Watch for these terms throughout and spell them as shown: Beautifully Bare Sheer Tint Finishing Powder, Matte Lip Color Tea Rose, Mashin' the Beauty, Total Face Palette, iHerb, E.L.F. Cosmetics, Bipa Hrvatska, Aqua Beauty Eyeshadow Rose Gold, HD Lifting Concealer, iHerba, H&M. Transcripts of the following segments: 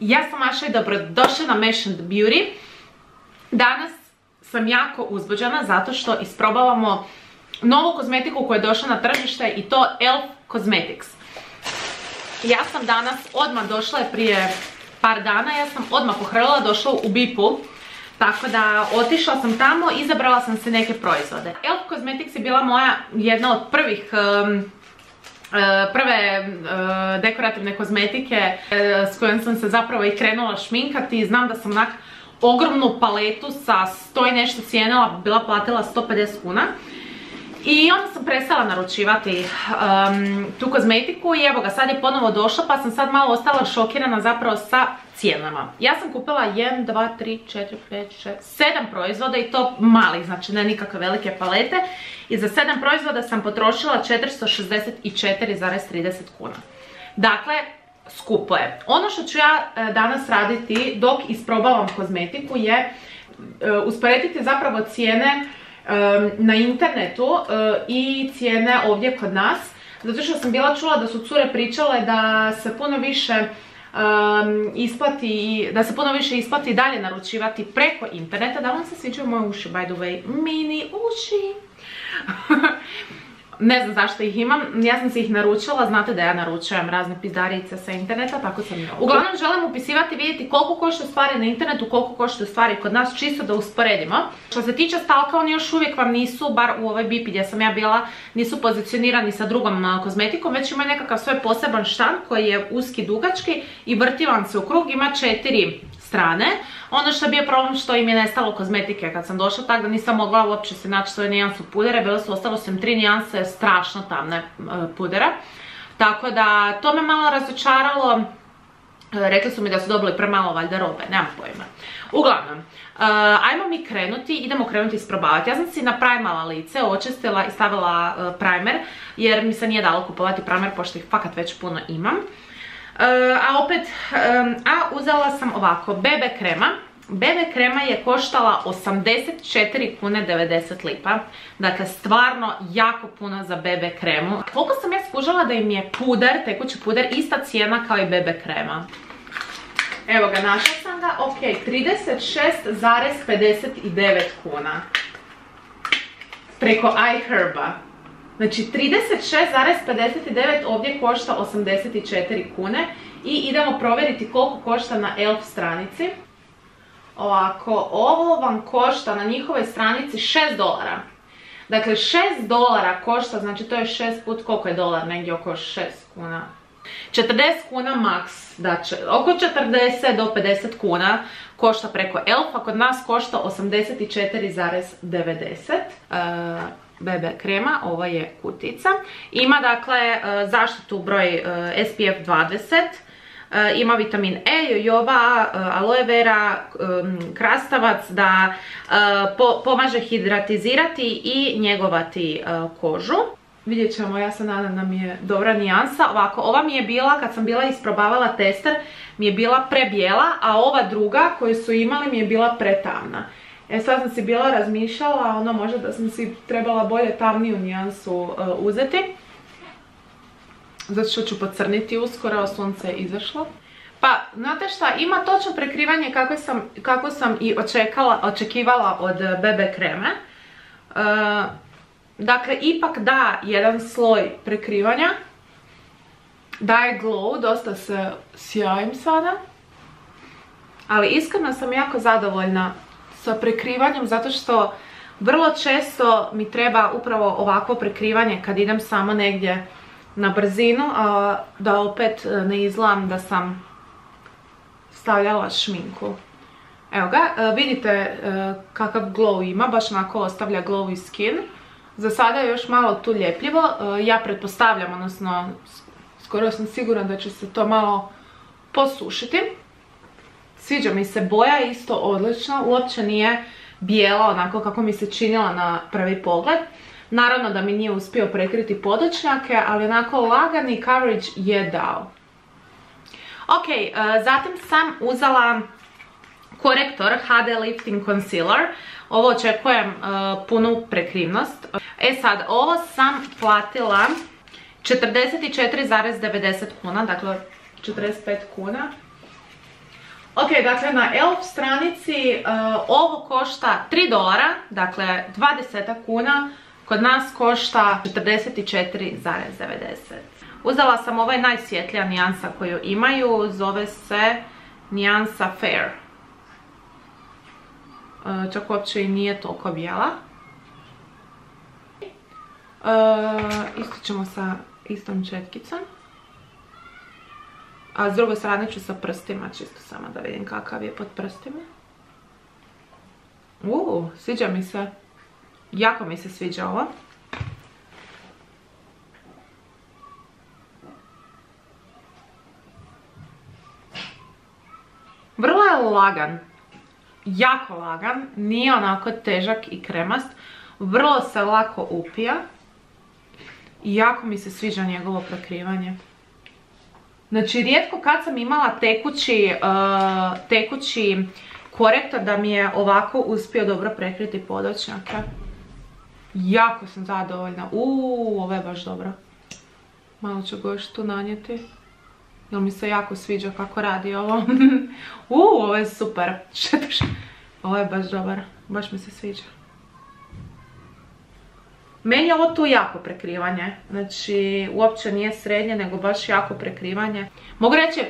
Ja sam Maša i dobrodošla na Mashin' the Beauty. Danas sam jako uzbuđena zato što isprobavamo novu kozmetiku koja je došla na tržište i to E.L.F. Cosmetics. Ja sam danas odmah došla, prije par dana, ja sam odmah pohrlila, došla u Bipu. Tako da otišla sam tamo i izabrala sam se neke proizvode. E.L.F. Cosmetics je bila moja jedna od prve dekorativne kozmetike s kojom sam se zapravo i krenula šminkati. Znam da sam onak ogromnu paletu sa 100 i nešto cijenila, bila platila 150 kuna. I onda sam prestala naručivati tu kozmetiku i evo ga, sad je ponovo došla pa sam sad malo ostala šokirana zapravo sa cijenama. Ja sam kupila 1, 2, 3, 4, 5, 6, 7 proizvoda i to malih, znači ne nikakve velike palete. I za 7 proizvoda sam potrošila 464,30 kuna. Dakle, skupo je. Ono što ću ja danas raditi dok isprobavam kozmetiku je usporediti zapravo cijene na internetu i cijene ovdje kod nas, zato što sam bila čula da su cure pričale da se puno više isplati dalje naručivati preko interneta. Da vam se sviđaju moje uši, by the way, mini uši. Ne znam zašto ih imam, ja sam si ih naručila, znate da ja naručujem razne pizdarice sa interneta, tako sam i ovdje. Uglavnom želim upisivati, vidjeti koliko košta stvari na internetu, koliko košta stvari kod nas, čisto da usporedimo. Što se tiče stalka, oni još uvijek vam nisu, bar u ovoj Bipi gdje sam ja bila, nisu pozicionirani sa drugom kozmetikom, već imaju nekakav svoj poseban štand koji je uski, dugački i vrti vam se u krug, ima 4 strane. Ono što je bio problem što im je nestalo kozmetike kad sam došla, tako da nisam mogla uopće se naći svoju nijansu pudere, bilo su ostalo sam 3 nijanse strašno tamne pudera. Tako da to me malo razočaralo, rekli su mi da su dobili premalo valjda robe, nemam pojma. Uglavnom, ajmo mi krenuti, idemo krenuti isprobavati. Ja sam si naprajmala lice, očistila i stavila primer jer mi se nije dalo kupovati primer pošto ih fakat već puno imam. A uzela sam ovako BB krema. BB krema je koštala 84,90 kuna. Dakle, stvarno jako puno za BB kremu. Koliko sam ja skužala da im je puder, tekući puder, ista cijena kao i BB krema. Evo ga, našla sam ga. Ok, 36,59 kuna. Preko iHerba. Znači 36,59 ovdje košta 84 kune i idemo provjeriti koliko košta na E.L.F. stranici. Ovako, ovo vam košta na njihovoj stranici $6. Dakle, $6 košta, znači to je 6 put, koliko je dolar, negdje oko 6 kuna. 40 kuna maks, znači oko 40 do 50 kuna košta preko E.L.F. Kod nas košta 84,90. BB krema, ovo je kutica. Ima dakle zaštitu broj SPF 20, ima vitamin E, jojoba, aloe vera, krastavac da pomaže hidratizirati i njegovati kožu. Vidjet ćemo, ja se nadam da mi je dobra nijansa. Ovako, ova mi je bila, kad sam bila isprobavala tester, mi je bila prebijela, a ova druga koju su imali mi je bila pretamna. E sad sam si bila razmišljala, ono možda da sam si trebala bolje tamniju nijansu uzeti. Zato što ću pocrniti uskoro, sunce je izašlo. Pa, znate šta, ima točno prekrivanje kako sam i očekivala od BB kreme. Dakle, ipak da jedan sloj prekrivanja. Daje glow, dosta se sjajim sada. Ali iskreno sam jako zadovoljna sa prekrivanjem, zato što vrlo često mi treba upravo ovakvo prekrivanje kad idem samo negdje na brzinu, a da opet ne izgledam da sam stavljala šminku. Evo ga, vidite kakav glow ima, baš onako ostavlja glowy skin. Za sada je još malo tu ljepljivo, ja pretpostavljam, odnosno skoro sam sigurna da će se to malo posušiti. Sviđa mi se, boja je isto odlična, uopće nije bijela onako kako mi se činila na prvi pogled. Naravno da mi nije uspio prekriti podočnjake, ali onako lagani coverage je dao. Ok, zatim sam uzela korektor HD Lifting Concealer. Ovo očekujem punu prekrivnost. E sad, ovo sam platila 44,90 kuna, dakle 45 kuna. Ok, dakle na ELF stranici ovo košta $3, dakle 20 kuna, kod nas košta 44,90. Uzela sam ovaj najsvjetlija nijansa koju imaju, zove se nijansa Fair. Čak uopće i nije toliko bijela. Isto ćemo sa istom četkicom. A s druge strane ću sa prstima, čisto samo da vidim kakav je pod prstima. Sviđa mi se. Jako mi se sviđa ovo. Vrlo je lagan. Jako lagan. Nije onako težak i kremast. Vrlo se lako upija. I jako mi se sviđa njegovo prekrivanje. Znači, rijetko kad sam imala tekući korektor da mi je ovako uspio dobro prekriti podočnjake. Jako sam zadovoljna. Ovo je baš dobro. Malo ću ga još tu nanijeti. Jer mi se jako sviđa kako radi ovo. Ovo je super. Ovo je baš dobar. Baš mi se sviđa. Meni je ovo tu jako prekrivanje, znači uopće nije srednje, nego baš jako prekrivanje. Mogu reći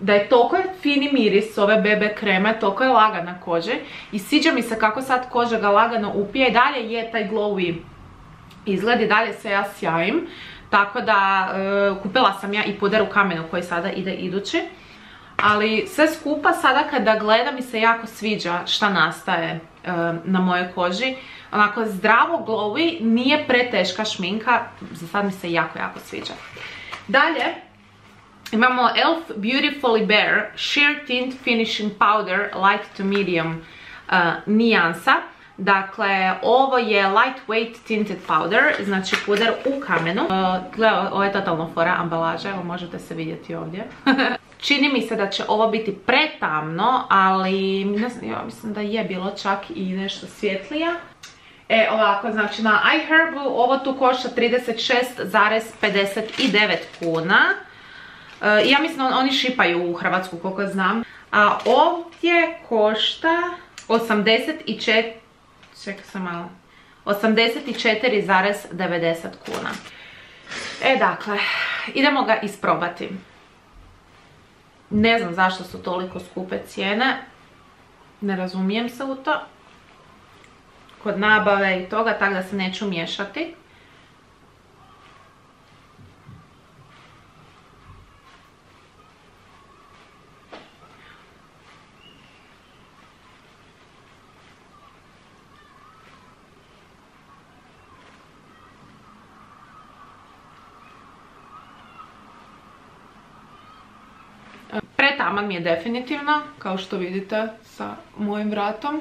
da je toliko fini miris ove BB kreme, toliko je lagana kože i sviđa mi se kako sad koža ga lagano upija i dalje je taj glowy izgled i dalje se ja sjajim. Tako da kupila sam ja i puder u kamenu koji sada ide idući. Ali sve skupa sada kada gleda mi se jako sviđa šta nastaje na mojoj koži. Onako zdravo glowy, nije preteška šminka, za sad mi se jako, jako sviđa. Dalje imamo ELF Beautifully Bare Sheer Tint Finishing Powder Light to Medium nijansa. Dakle, ovo je Lightweight Tinted Powder, znači puder u kamenu. Gledaj, ovo je totalno fora ambalaža, evo možete se vidjeti ovdje. Čini mi se da će ovo biti pretamno, ali ne znam, ja mislim da je bilo čak i nešto svjetlija. Ovako, znači na iHerbu ovo tu košta 36,59 kuna. Ja mislim oni šipaju u Hrvatsku koliko znam. A ovdje košta 84, čekaj sam malo, 84,90 kuna. Dakle, idemo ga isprobati. Ne znam zašto su toliko skupe cijene. Ne razumijem se u to. Kod nabave i toga, tako da se neću miješati. Pretaman mi je definitivno, kao što vidite sa mojim vratom.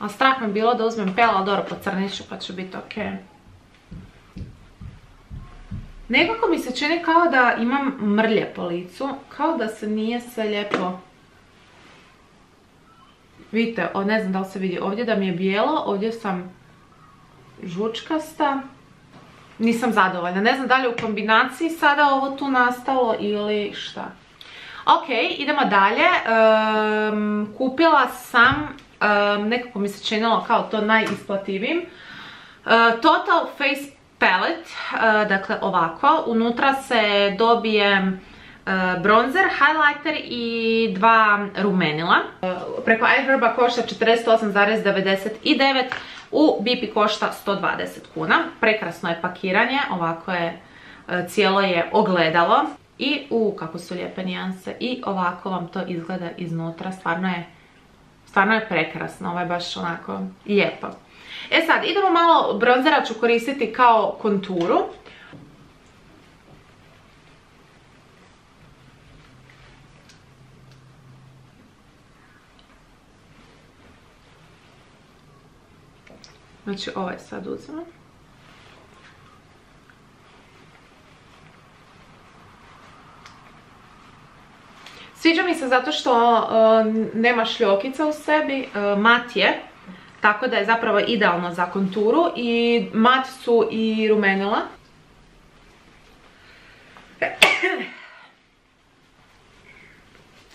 A strah mi je bilo da uzmem pel, ali dobro, pocrniću pa će biti ok. Nekako mi se čini kao da imam mrlje po licu, kao da se nije sve lijepo. Vidite, ne znam da li se vidi ovdje da mi je bijelo, ovdje sam žučkasta. Nisam zadovoljna, ne znam da li je u kombinaciji sada ovo tu nastalo ili šta. Ok, idemo dalje. Kupila sam, nekako mi se činilo kao to najisplativijim, Total Face Palette, dakle ovako. Unutra se dobije bronzer, highlighter i dva rumenila. Preko iHerba košta 48,99, u Bipi košta 120 kuna. Prekrasno je pakiranje, ovako je, cijelo je ogledalo. I kako su lijepe nijanse i ovako vam to izgleda iznutra, stvarno je prekrasno, ovo je baš onako lijepo. Sad, idemo malo, bronzera ću koristiti kao konturu. Znači ovaj sad uzmem. Sviđa mi se zato što nema šljokica u sebi, mat je, tako da je zapravo idealno za konturu i mat su i rumenila.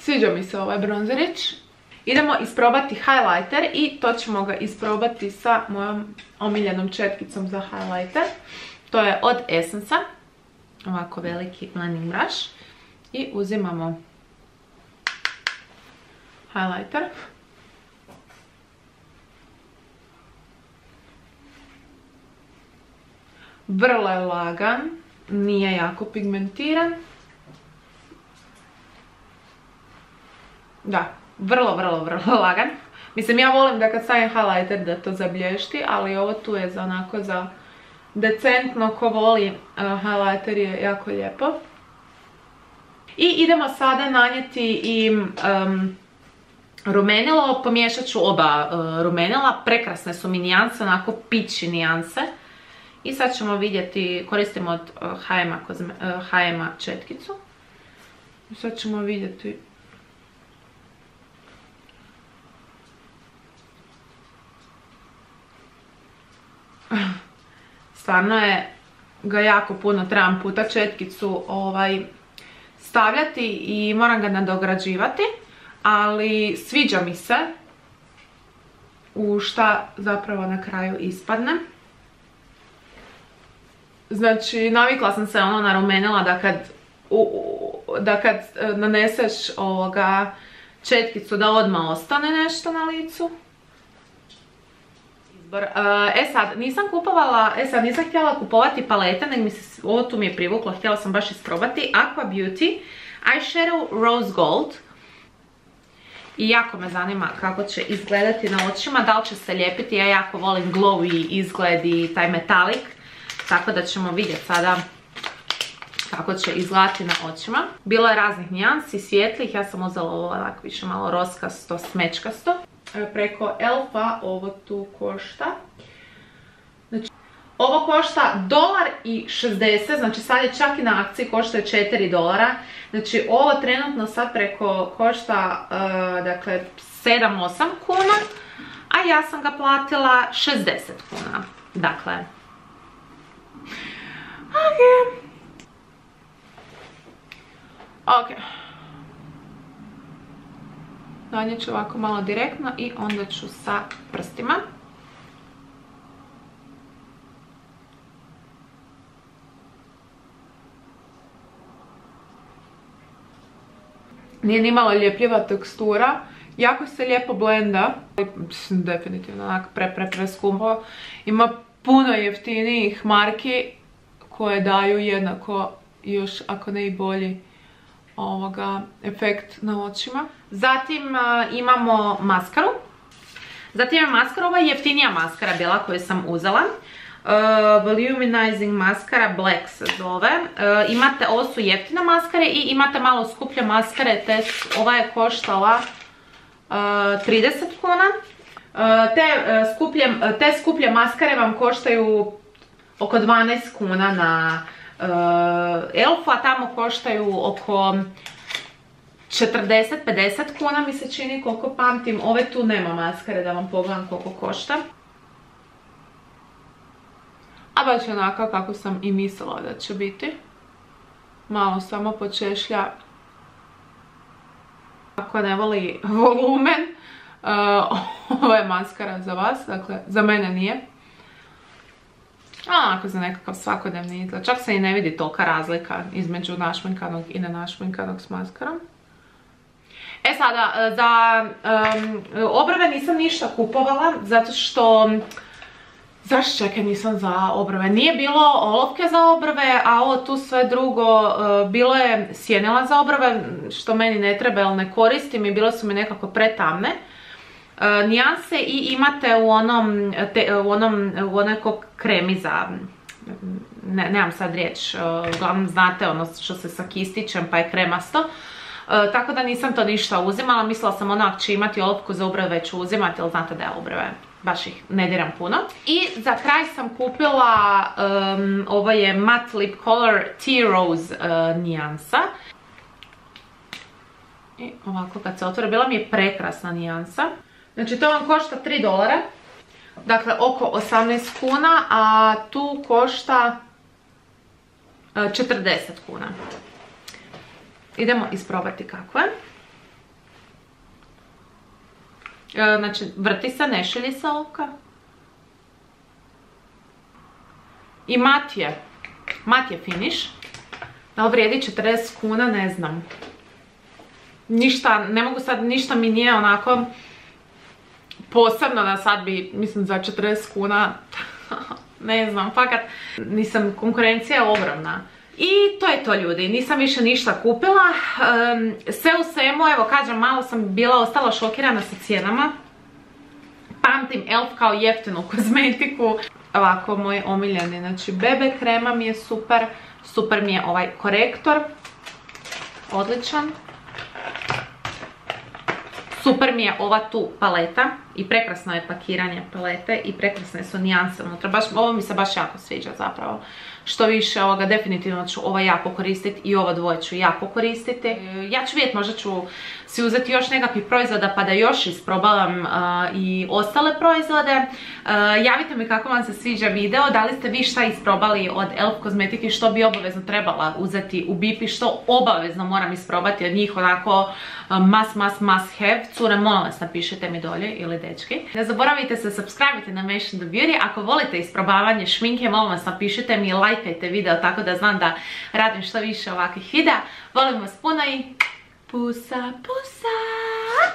Sviđa mi se ovaj bronzerić. Idemo isprobati highlighter i to ćemo ga isprobati sa mojom omiljenom četkicom za highlighter. To je od Essence-a. Ovako veliki blending brush. I uzimamo highlighter. Vrlo je lagan, nije jako pigmentiran. Da, vrlo lagan. Mislim, ja volim da kad stavim highlighter da to zablješti, ali ovo tu je za onako za decentno, ko voli highlighter je jako lijepo. I idemo sada nanijeti i rumenilo, pomiješat ću oba rumenila, prekrasne su mi nijanse, onako pići nijanse. I sad ćemo vidjeti, koristimo od H&M-a četkicu. I sad ćemo vidjeti. Stvarno je ga jako puno, trebam puta četkicu stavljati i moram ga nadograđivati, ali sviđa mi se u šta zapravo na kraju ispadne. Znači, navikla sam se ono na rumenila da kad naneseš četkicu da odmah ostane nešto na licu. E sad nisam htjela kupovati palete, nego mi se ovo tu mi je privuklo, htjela sam baš isprobati Aqua Beauty Eyeshadow Rose Gold. I jako me zanima kako će izgledati na očima, da li će se lijepiti, ja jako volim glowy izgled i taj metalik. Tako da ćemo vidjeti sada kako će izgledati na očima. Bilo je raznih nijansi, svijetlih, ja sam uzela ovo onako više malo roskasto, smečkasto. Preko E.L.F.-a ovo tu košta. Znači, ovo košta $1,60, znači sad je čak i na akciji košta je $4. Znači ovo trenutno sad preko košta dakle 7-8 kuna, a ja sam ga platila 60 kuna. Dakle, ok. Donijet ću ovako malo direktno i onda ću sa prstima. Nije ni malo ljepljiva tekstura. Jako se lijepo blenda. Definitivno onak pre skupo. Ima puno jeftinijih marki koje daju jednako još ako ne i bolji efekt na očima. Zatim imamo maskaru. Zatim je maskara, ova jeftinija maskara bila koju sam uzela. Volumizing maskara, Black se zove. Imate, ovo su jeftine maskare i imate malo skuplje maskare, te ova je koštala 30 kuna. Te skuplje maskare vam koštaju oko 12 kuna na E.L.F.-a, tamo koštaju oko 40-50 kuna mi se čini, koliko pamtim. Ove tu nema maskare, da vam pogledam koliko košta. A baš je onako kako sam i mislila da će biti. Malo samo počešlja. Ako ne voli volumen, ovo je maskara za vas, dakle za mene nije. Onako za nekakav svakodnevni izgled. Čak se i ne vidi tolika razlika između našminkanog i nenašminkanog s maskarom. E sada, za obrve nisam ništa kupovala, zato što... Zašto čekaj, nisam za obrve? Nije bilo olovke za obrve, a ovo tu sve drugo, bilo je sjenila za obrve, što meni ne treba, ali ne koristim i bilo su mi nekako pretamne nijanse i imate u onoj kremi za, nemam sad riječ, uglavnom znate ono što se sa kistićem pa je kremasto, tako da nisam to ništa uzimala, mislila sam ono ako će imati olovku za obrve već uzimati, ali znate da je obrve, baš ih ne diram puno. I za kraj sam kupila, ovo je Matte Lip Color Tea Rose nijansa. I ovako kad se otvore, bila mi je prekrasna nijansa. Znači to vam košta $3, dakle oko 18 kuna, a tu košta 40 kuna. Idemo isprobati kako je. Znači, vrti se, ne šilji se oka. I mat je finish. Da li vrijedi 40 kuna, ne znam. Ništa, ne mogu sad, ništa mi nije onako posebno da sad bi, mislim, za 40 kuna, ne znam, fakat, nisam, konkurencija je ogromna. I to je to, ljudi, nisam više ništa kupila. Sve u svemu, evo kažem, malo sam bila ostala šokirana sa cijenama. Pamtim E.L.F. kao jeftinu kozmetiku. Ovako, moji omiljeni, znači BB krema mi je super, super mi je ovaj korektor, odličan. Super mi je ova tu paleta i prekrasno je pakiranje palete i prekrasne su nijanse unutra. Baš, ovo mi se baš jako sviđa zapravo. Što više ovoga, definitivno ću ova jako koristiti i ova dvoje ću jako koristiti. Ja ću vidjeti, možda ću si uzeti još nekakvih proizvoda pa da još isprobavam i ostale proizvode. Javite mi kako vam se sviđa video, da li ste vi šta isprobali od E.L.F. kozmetike, što bi obavezno trebala uzeti u Bipi, što obavezno moram isprobati od njih, onako must have. Cure, molim vas, napišite mi dolje, ili dečki. Ne zaboravite se subscribe-iti na Mashin' the Beauty. Ako volite isprobavanje šminke, molim vas, napišite mi i lajkajte video tako da znam da radim što više ovakvih videa. Volim vas puno i pusa, pusa!